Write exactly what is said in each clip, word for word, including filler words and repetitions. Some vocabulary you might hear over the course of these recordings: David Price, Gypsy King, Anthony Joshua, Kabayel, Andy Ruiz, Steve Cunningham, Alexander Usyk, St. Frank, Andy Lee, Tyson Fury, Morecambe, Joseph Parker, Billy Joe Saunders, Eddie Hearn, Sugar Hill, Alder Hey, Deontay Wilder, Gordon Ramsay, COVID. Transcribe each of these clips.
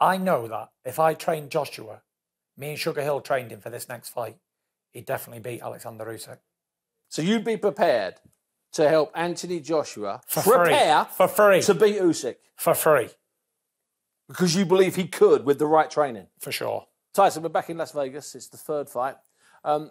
I know that if I trained Joshua, me and Sugar Hill trained him for this next fight, he'd definitely beat Alexander Usyk. So you'd be prepared to help Anthony Joshua for prepare free. For free. To beat Usyk? For free. Because you believe he could with the right training? For sure. Tyson, we're back in Las Vegas. It's the third fight. Um,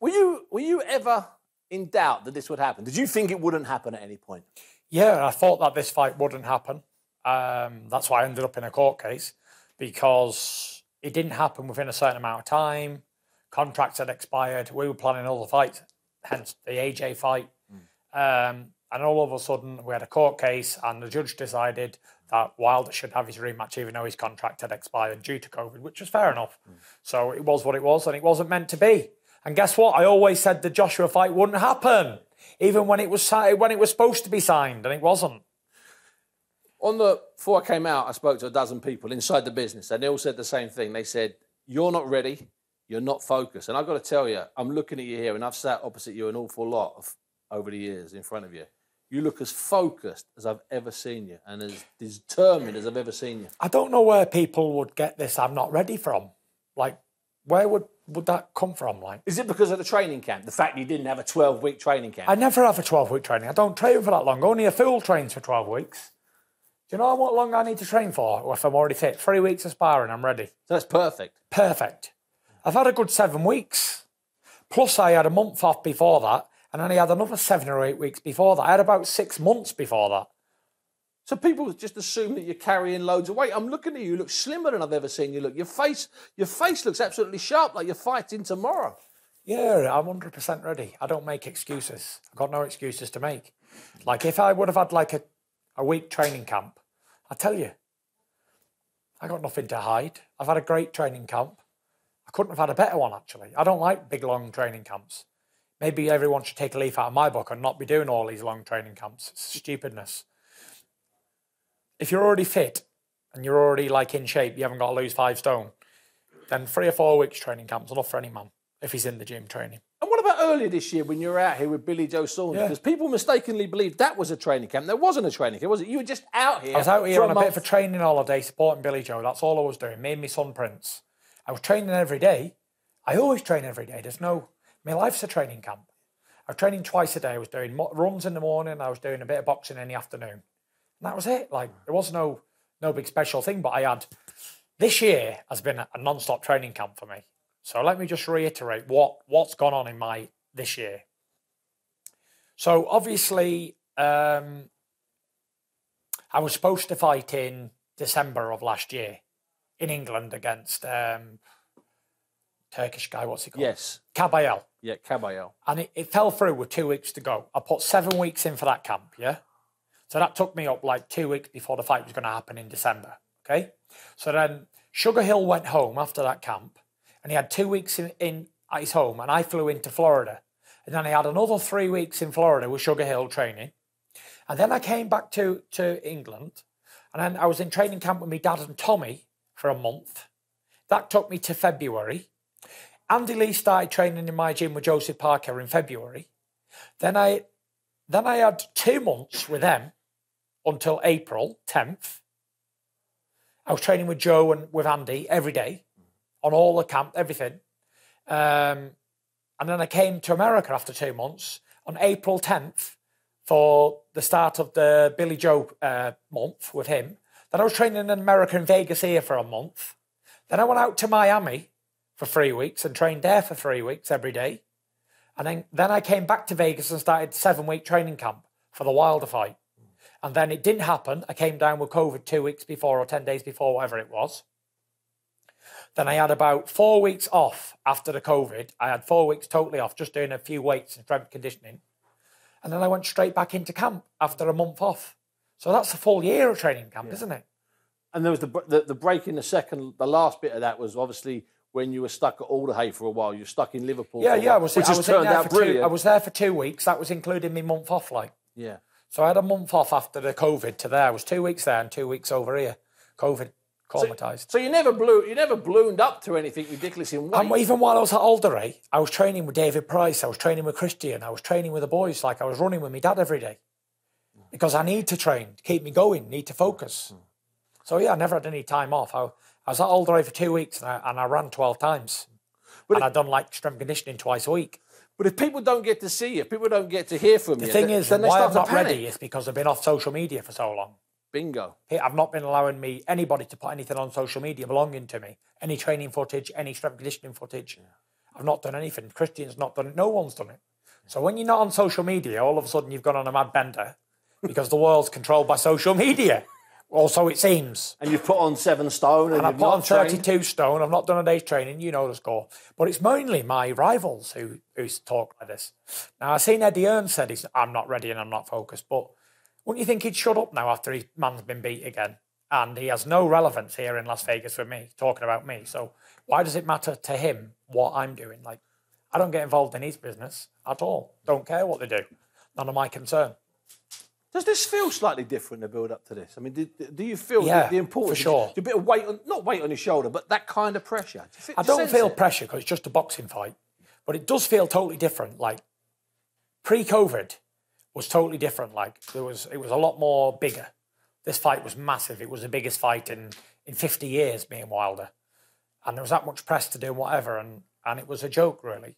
were you, were you ever in doubt that this would happen? Did you think it wouldn't happen at any point? Yeah, I thought that this fight wouldn't happen. Um, that's why I ended up in a court case, because it didn't happen within a certain amount of time. Contracts had expired. We were planning all the fights, hence the A J fight. Mm. Um, and all of a sudden, we had a court case and the judge decided that Wilder should have his rematch even though his contract had expired due to COVID, which was fair enough. Mm. So it was what it was, and it wasn't meant to be. And guess what? I always said the Joshua fight wouldn't happen, even when it was, when it was supposed to be signed, and it wasn't. On the, before I came out, I spoke to a dozen people inside the business and they all said the same thing. They said, you're not ready, you're not focused. And I've got to tell you, I'm looking at you here and I've sat opposite you an awful lot of, over the years in front of you. You look as focused as I've ever seen you and as determined as I've ever seen you. I don't know where people would get this I'm not ready from. Like, where would, would that come from? Like, is it because of the training camp? The fact you didn't have a twelve-week training camp? I never have a twelve-week training. I don't train for that long. Only a fool trains for twelve weeks. Do you know how long I need to train for? Well, if I'm already fit, three weeks of sparring, I'm ready. So that's perfect. Perfect. I've had a good seven weeks. Plus, I had a month off before that, and then I had another seven or eight weeks before that. I had about six months before that. So people just assume that you're carrying loads of weight. I'm looking at you. You look slimmer than I've ever seen you look. Your face, your face looks absolutely sharp, like you're fighting tomorrow. Yeah, I'm one hundred percent ready. I don't make excuses. I've got no excuses to make. Like, if I would have had, like, a... a week training camp, I tell you, I got nothing to hide. I've had a great training camp. I couldn't have had a better one, actually. I don't like big, long training camps. Maybe everyone should take a leaf out of my book and not be doing all these long training camps. It's stupidness. If you're already fit and you're already, like, in shape, you haven't got to lose five stone, then three or four weeks training camp's enough for any man if he's in the gym training. Earlier this year when you were out here with Billy Joe Saunders, because yeah. people mistakenly believed that was a training camp. There wasn't a training camp, was it? You were just out here. I was out here on a, a bit of a training holiday supporting Billy Joe. That's all I was doing. Me and my son Prince. I was training every day. I always train every day. There's no... My life's a training camp. I was training twice a day. I was doing runs in the morning. I was doing a bit of boxing in the afternoon. And that was it. Like, there was no, no big special thing, but I had... This year has been a non-stop training camp for me. So let me just reiterate what, what's gone on in my this year. So obviously, um, I was supposed to fight in December of last year in England against um, Turkish guy, what's he called? Yes. Kabayel. Yeah, Kabayel. And it, it fell through with two weeks to go. I put seven weeks in for that camp, yeah? So that took me up like two weeks before the fight was going to happen in December, okay? So then Sugar Hill went home after that camp. And he had two weeks in, in at his home, and I flew into Florida. And then I had another three weeks in Florida with Sugar Hill training. And then I came back to, to England, and then I was in training camp with my dad and Tommy for a month. That took me to February. Andy Lee started training in my gym with Joseph Parker in February. Then I, then I had two months with them until April tenth. I was training with Joe and with Andy every day. On all the camp, everything. Um, and then I came to America after two months on April tenth for the start of the Billy Joe uh, month with him. Then I was training in America in Vegas here for a month. Then I went out to Miami for three weeks and trained there for three weeks every day. And then, then I came back to Vegas and started seven-week training camp for the Wilder fight. And then it didn't happen. I came down with COVID two weeks before or ten days before, whatever it was. Then I had about four weeks off after the COVID. I had four weeks totally off, just doing a few weights and strength conditioning. And then I went straight back into camp after a month off. So that's a full year of training camp, yeah. isn't it? And there was the, the, the break in the second, the last bit of that was obviously when you were stuck at Alder Hey for a while. You were stuck in Liverpool. Yeah, yeah, while, I was, which I was turned out brilliant. Two, I was there for two weeks. That was including me month off, like. Yeah. So I had a month off after the COVID to there. I was two weeks there and two weeks over here. COVID. Traumatized. So, so you never blew, you never ballooned up to anything ridiculous in weight. And even while I was at Alder Hey, I was training with David Price, I was training with Christian, I was training with the boys, like I was running with my dad every day. Because I need to train, to keep me going, need to focus. So yeah, I never had any time off. I, I was at Alder Hey for two weeks and I, and I ran twelve times. But and I'd done like strength conditioning twice a week. But if people don't get to see you, if people don't get to hear from you, the thing is, then why I'm not ready is because I've been off social media for so long. Bingo. I've not been allowing me anybody to put anything on social media belonging to me. Any training footage, any strength conditioning footage. Yeah. I've not done anything. Christian's not done it. No one's done it. Yeah. So when you're not on social media, all of a sudden you've gone on a mad bender because the world's controlled by social media. Or so it seems. And you've put on seven stone and, and I've put on thirty-two trained. Stone. I've not done a day's training. You know the score. But it's mainly my rivals who who's talk like this. Now, I've seen Eddie Hearn said, he's, I'm not ready and I'm not focused. But wouldn't you think he'd shut up now after his man's been beat again? And he has no relevance here in Las Vegas with me, talking about me. So why does it matter to him what I'm doing? Like, I don't get involved in his business at all. Don't care what they do. None of my concern. Does this feel slightly different, the build-up to this? I mean, do, do you feel yeah, the, the importance? For sure. Do a bit of weight, on, not weight on your shoulder, but that kind of pressure? Do you, do I don't feel it? pressure because it's just a boxing fight. But it does feel totally different. Like, pre-COVID was totally different. Like, there was, it was a lot more bigger. This fight was massive. It was the biggest fight in, in fifty years, me and Wilder. And there was that much press to do whatever, and, and it was a joke, really.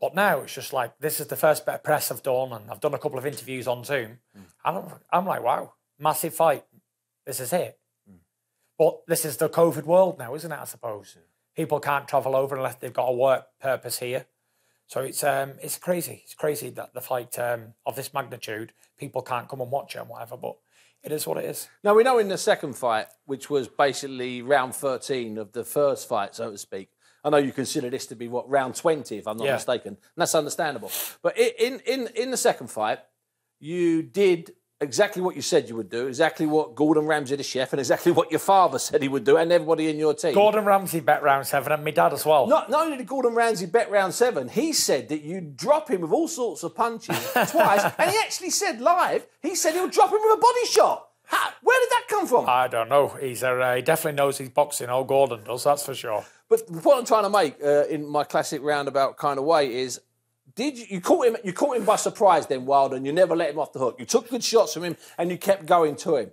But now it's just like, this is the first bit of press I've done, and I've done a couple of interviews on Zoom. Mm. And I'm like, wow, massive fight. This is it. Mm. But this is the COVID world now, isn't it, I suppose? Yeah. People can't travel over unless they've got a work purpose here. So it's um, it's crazy. It's crazy that the fight um, of this magnitude, people can't come and watch it and whatever, but it is what it is. Now, we know in the second fight, which was basically round thirteen of the first fight, so to speak, I know you consider this to be, what, round twenty, if I'm not yeah. mistaken. And that's understandable. But in, in, in the second fight, you did exactly what you said you would do, exactly what Gordon Ramsay, the chef, and exactly what your father said he would do, and everybody in your team. Gordon Ramsay bet round seven, and my dad as well. Not, not only did Gordon Ramsay bet round seven, he said that you'd drop him with all sorts of punches twice, and he actually said live, he said he'll drop him with a body shot. How, where did that come from? I don't know. He's a, uh, he definitely knows he's boxing. Old Gordon does, that's for sure. But what I'm trying to make, uh, in my classic roundabout kind of way, is did you, you caught him? You caught him by surprise, then, Wilder, and you never let him off the hook. You took good shots from him, and you kept going to him.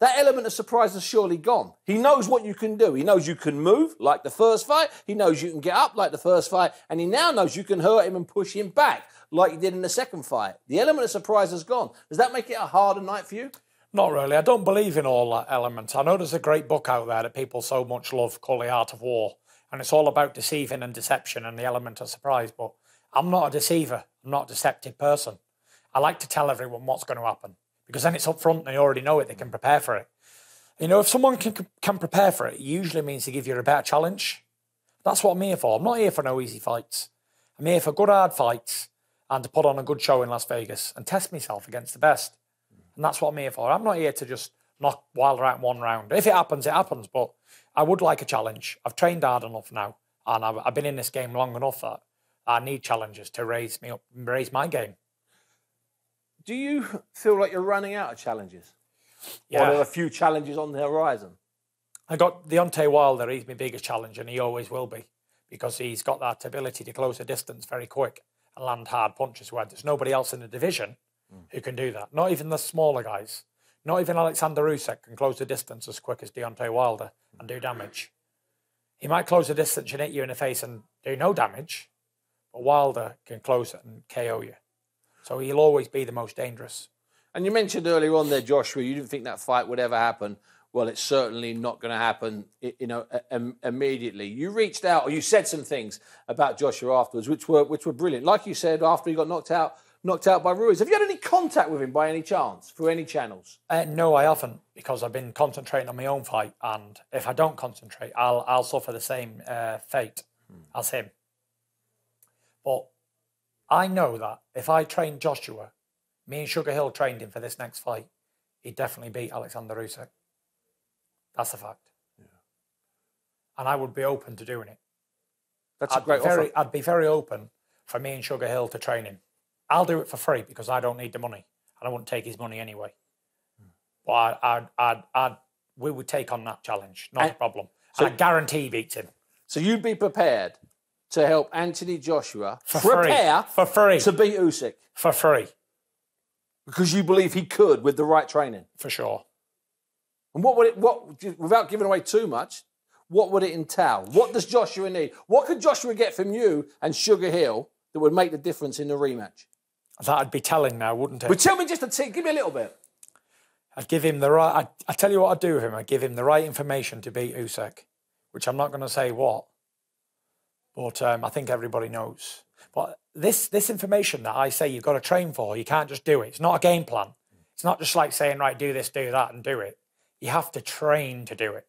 That element of surprise is surely gone. He knows what you can do. He knows you can move like the first fight. He knows you can get up like the first fight, and he now knows you can hurt him and push him back like you did in the second fight. The element of surprise is gone. Does that make it a harder night for you? Not really. I don't believe in all that element. I know there's a great book out there that people so much love called The Art of War, and it's all about deceiving and deception and the element of surprise, but I'm not a deceiver. I'm not a deceptive person. I like to tell everyone what's going to happen because then it's up front and they already know it. They can prepare for it. You know, if someone can, can prepare for it, it usually means they give you a better challenge. That's what I'm here for. I'm not here for no easy fights. I'm here for good, hard fights and to put on a good show in Las Vegas and test myself against the best. And that's what I'm here for. I'm not here to just knock Wilder out in one round. If it happens, it happens. But I would like a challenge. I've trained hard enough now. And I've, I've been in this game long enough that I need challenges to raise me up and raise my game. Do you feel like you're running out of challenges? Yeah. Or are there a few challenges on the horizon? I got Deontay Wilder. He's my biggest challenge, and he always will be. Because he's got that ability to close a distance very quick and land hard punches where there's nobody else in the division who can do that. Not even the smaller guys. Not even Alexander Usyk can close the distance as quick as Deontay Wilder and do damage. He might close the distance and hit you in the face and do no damage, but Wilder can close it and K O you. So he'll always be the most dangerous. And you mentioned earlier on there, Joshua, you didn't think that fight would ever happen. Well, it's certainly not going to happen, you know, immediately. You reached out, or you said some things about Joshua afterwards, which were, which were brilliant. Like you said, after he got knocked out, knocked out by Ruiz. Have you had any contact with him by any chance, through any channels? Uh, no, I haven't, because I've been concentrating on my own fight, and if I don't concentrate, I'll, I'll suffer the same uh, fate mm. as him. But I know that if I train Joshua, me and Sugar Hill trained him for this next fight, he'd definitely beat Alexander Usyk. That's a fact. Yeah. And I would be open to doing it. That's I'd a great very, offer. I'd be very open for me and Sugar Hill to train him. I'll do it for free because I don't need the money and I wouldn't take his money anyway. Mm. But I, I, I, I, we would take on that challenge, not and, a problem. So, and I guarantee he beats him. So you'd be prepared to help Anthony Joshua for prepare free. For free. To beat Usyk? For free. Because you believe he could with the right training? For sure. And what would it, what, without giving away too much, what would it entail? What does Joshua need? What could Joshua get from you and Sugar Hill that would make the difference in the rematch? That'd be telling now, wouldn't it? But tell me just a tick, give me a little bit. I'd give him the right, I'd, I'd tell you what I'd do with him, I'd give him the right information to beat Usyk, which I'm not going to say what, but um, I think everybody knows. But this, this information that I say you've got to train for, you can't just do it. It's not a game plan. It's not just like saying, right, do this, do that, and do it. You have to train to do it.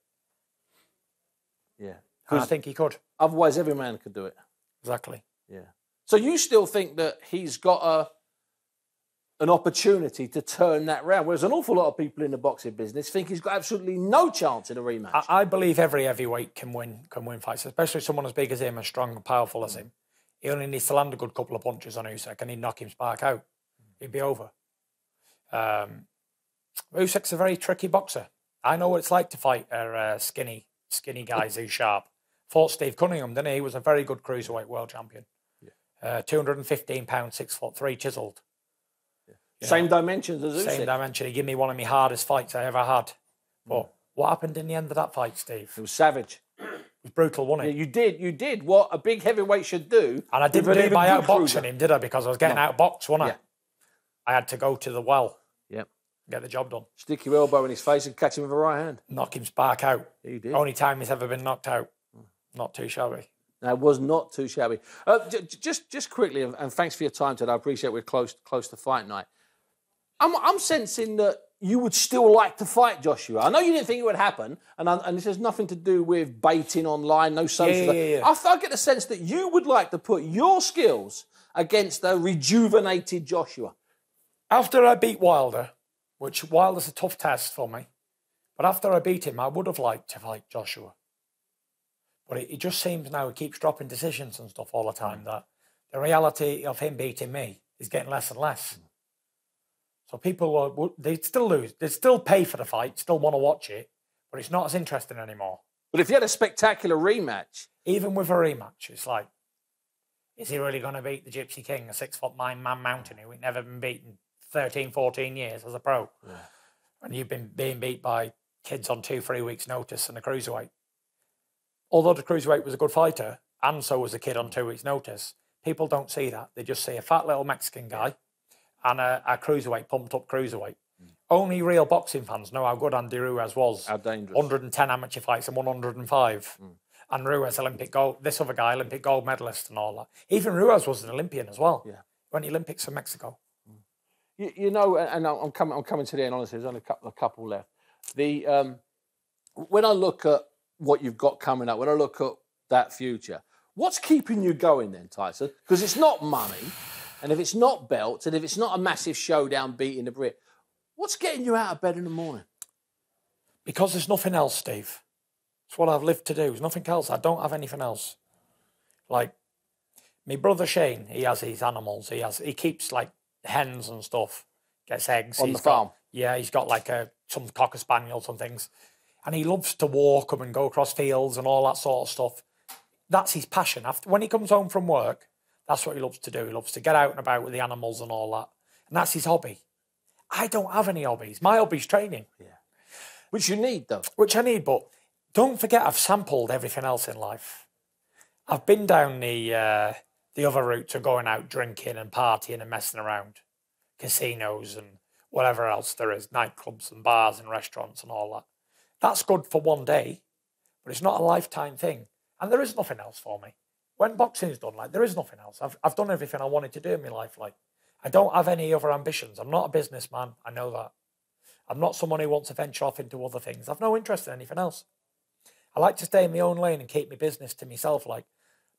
Yeah. And I think he could. Otherwise, every man could do it. Exactly. Yeah. So you still think that he's got a... an opportunity to turn that round, whereas an awful lot of people in the boxing business think he's got absolutely no chance in a rematch. I, I believe every heavyweight can win can win fights, especially someone as big as him and strong and powerful as him. He only needs to land a good couple of punches on Usyk and he'd knock him spark out. He'd be over. Um, Usyk's a very tricky boxer. I know what it's like to fight uh, uh, skinny, skinny guys who's sharp. Fought Steve Cunningham, didn't he? He was a very good cruiserweight world champion. Yeah. Uh, two hundred fifteen pounds, six foot three, chiseled. You know, same dimensions as Usyk. Same dimension. He gave me one of my hardest fights I ever had. But mm. what happened in the end of that fight, Steve? It was savage. It was brutal, wasn't it? Yeah, you did. You did what a big heavyweight should do. And I didn't do it by outboxing him, did I? Because I was getting no. outboxed, wasn't I? Yeah. I had to go to the well. Yep. Get the job done. Stick your elbow in his face and catch him with a right hand. Knock him spark out. Yeah, you did. Only time he's ever been knocked out. Mm. Not too shabby. That was not too shabby. Uh, just, just quickly, and thanks for your time today. I appreciate we're close, close to fight night. I'm, I'm sensing that you would still like to fight Joshua. I know you didn't think it would happen, and, I, and this has nothing to do with baiting online, no social. Yeah, yeah, yeah. I, I get the sense that you would like to put your skills against a rejuvenated Joshua. After I beat Wilder, which Wilder's a tough test for me, but after I beat him, I would have liked to fight Joshua. But it, it just seems now he keeps dropping decisions and stuff all the time, that the reality of him beating me is getting less and less. So people, are, they still lose. They still pay for the fight, still want to watch it, but it's not as interesting anymore. But if you had a spectacular rematch... Even with a rematch, it's like, is he really going to beat the Gypsy King, a six-foot-nine-man mountain who ain't never been beaten thirteen, fourteen years as a pro? Yeah. And you've been being beat by kids on two, three weeks' notice and the cruiserweight. Although the cruiserweight was a good fighter, and so was the kid on two weeks' notice, people don't see that. They just see a fat little Mexican guy and a, a cruiserweight, pumped-up cruiserweight. Mm. Only real boxing fans know how good Andy Ruiz was. How dangerous. one hundred and ten amateur fights and one hundred and five. Mm. And Ruiz, Olympic gold, this other guy, Olympic gold medalist and all that. Even Ruiz was an Olympian as well. Yeah. Went to the Olympics in Mexico. Mm. You, you know, and I'm coming, I'm coming to the end, honestly, there's only a couple, a couple left. The, um, when I look at what you've got coming up, when I look at that future, what's keeping you going then, Tyson? Because it's not money. And if it's not belts, and if it's not a massive showdown beating the Brit, what's getting you out of bed in the morning? Because there's nothing else, Steve. It's what I've lived to do. There's nothing else. I don't have anything else. Like, my brother Shane, he has his animals. He has. He keeps, like, hens and stuff. Gets eggs. On he's the got, farm? Yeah, he's got, like, a, some cocker spaniels and things. And he loves to walk them and go across fields and all that sort of stuff. That's his passion. After, when he comes home from work... That's what he loves to do. He loves to get out and about with the animals and all that. And that's his hobby. I don't have any hobbies. My hobby's training. Yeah. Which you need, though. Which I need, but don't forget I've sampled everything else in life. I've been down the, uh, the other route to going out drinking and partying and messing around. Casinos and whatever else there is. Nightclubs and bars and restaurants and all that. That's good for one day, but it's not a lifetime thing. And there is nothing else for me. When boxing's done, like, there is nothing else. I've, I've done everything I wanted to do in my life. Like, I don't have any other ambitions. I'm not a businessman. I know that. I'm not someone who wants to venture off into other things. I've no interest in anything else. I like to stay in my own lane and keep my business to myself, like,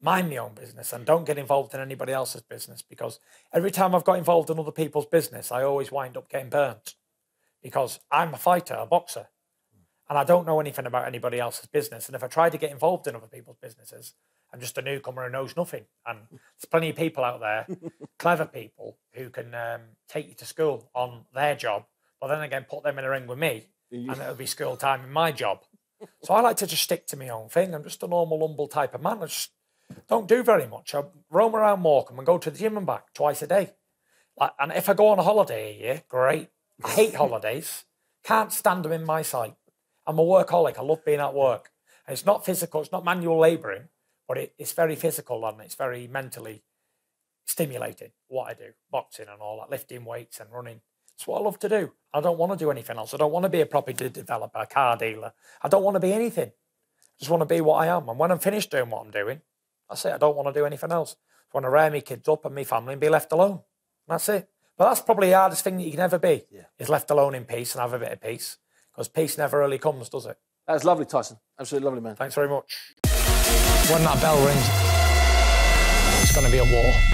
mind my own business and don't get involved in anybody else's business, because every time I've got involved in other people's business, I always wind up getting burnt because I'm a fighter, a boxer, and I don't know anything about anybody else's business. And if I try to get involved in other people's businesses, I'm just a newcomer who knows nothing. And there's plenty of people out there, clever people, who can um, take you to school on their job, but then again, put them in a ring with me, and it'll be school time in my job. So I like to just stick to my own thing. I'm just a normal, humble type of man. I just don't do very much. I roam around Morecambe and go to the gym and back twice a day. Like, and if I go on a holiday a year, great. I hate holidays. Can't stand them in my sight. I'm a workaholic. I love being at work. And it's not physical. It's not manual labouring, but it, it's very physical and it's very mentally stimulating, what I do. Boxing and all that, lifting weights and running. It's what I love to do. I don't want to do anything else. I don't want to be a property developer, a car dealer. I don't want to be anything. I just want to be what I am. And when I'm finished doing what I'm doing, that's it. I don't want to do anything else. I want to rear my kids up and my family and be left alone. That's it. But that's probably the hardest thing that you can ever be, yeah. is left alone in peace and have a bit of peace, because peace never really comes, does it? That's lovely, Tyson. Absolutely lovely, man. Thanks very much. When that bell rings, it's going to be a war.